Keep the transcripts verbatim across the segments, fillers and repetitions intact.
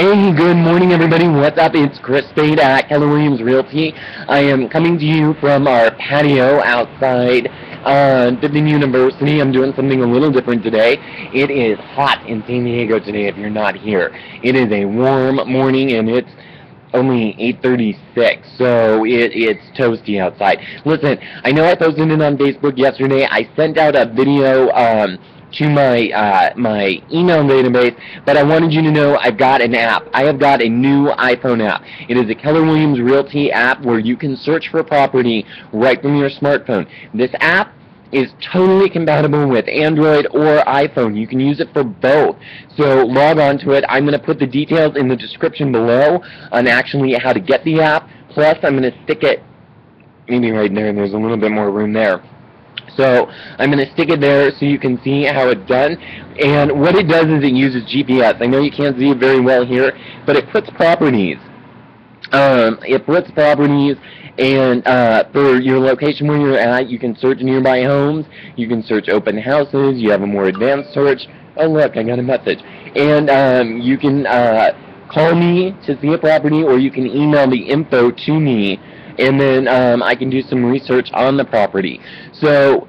Hey, good morning, everybody. What's up? It's Chris Spade at Keller Williams Realty. I am coming to you from our patio outside uh, Fifth and University. I'm doing something a little different today. It is hot in San Diego today if you're not here. It is a warm morning, and it's only eight thirty-six, so it, it's toasty outside. Listen, I know I posted it on Facebook yesterday. I sent out a video um, to my uh, my email database, but I wanted you to know I've got an app. I have got a new iPhone app. It is a Keller Williams Realty app where you can search for property right from your smartphone. This app is totally compatible with Android or iPhone. You can use it for both. So log on to it. I'm going to put the details in the description below on actually how to get the app. Plus, I'm going to stick it maybe right there. There's a little bit more room there. So I'm going to stick it there so you can see how it's done. And what it does is it uses G P S. I know you can't see it very well here, but it puts properties. Um, it puts properties and uh, for your location where you're at. You can search nearby homes. You can search open houses. You have a more advanced search. Oh, look, I got a message. And um, you can uh, call me to see a property, or you can email the info to me. And then um, I can do some research on the property. So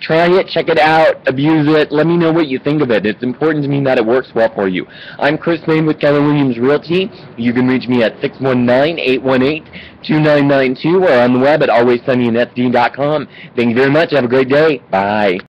try it, check it out, abuse it, let me know what you think of it. It's important to me that it works well for you. I'm Chris Spade with Keller Williams Realty. You can reach me at six one nine, eight one eight, two nine nine two or on the web at always sunny in S D dot com. Thank you very much. Have a great day. Bye.